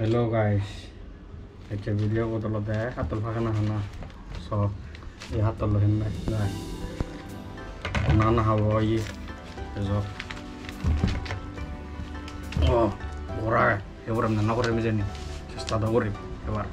Hello guys, aja video aku telat ya, atau bahkan hana so ya atau lain lain, nana Hawaii besok, oh orang ya orang nana orang macam ni, sesuatu orang hebat.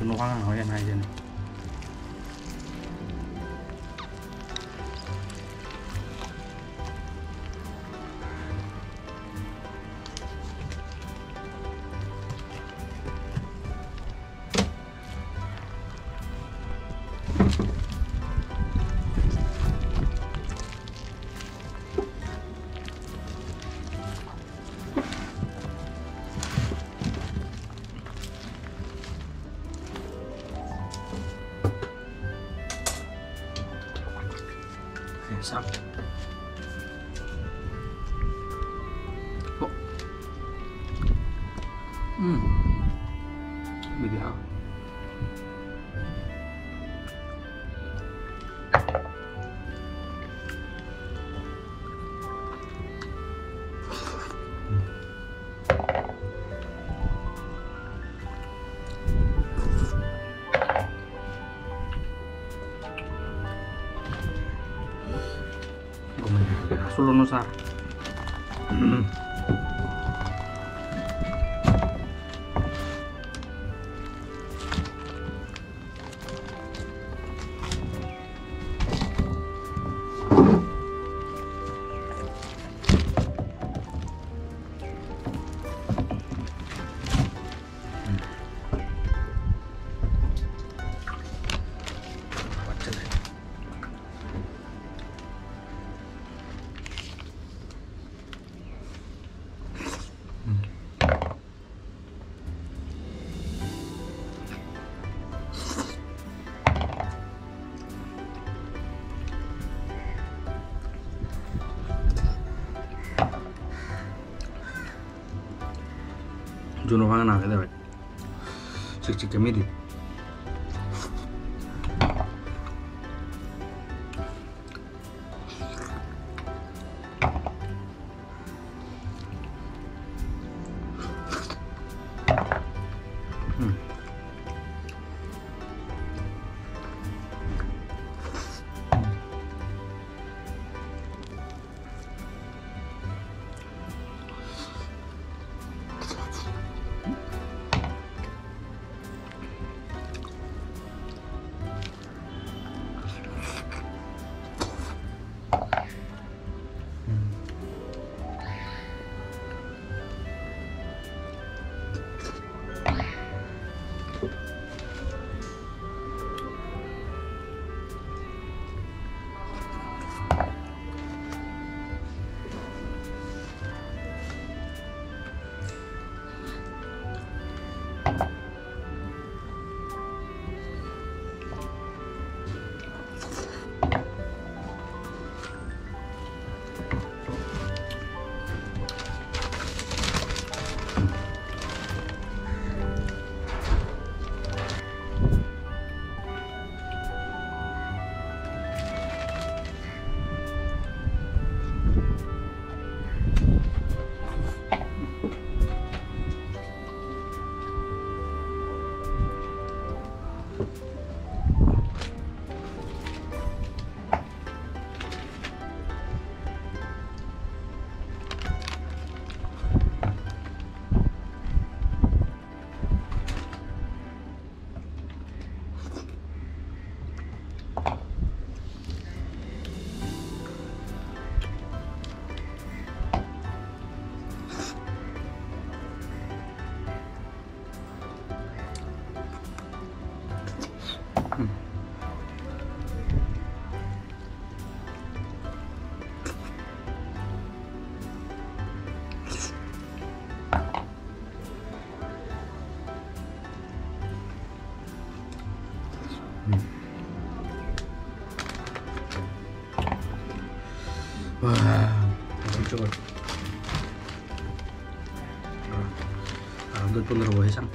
Nó nói anh hay trên xong bị béo solo no sa Juno kan nak ada baik, cik-cik kami di. Alhamdulillah pun terbaik sang.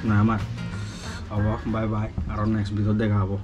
Nah, Mar, abah, bye bye. Aron next video deh, abah.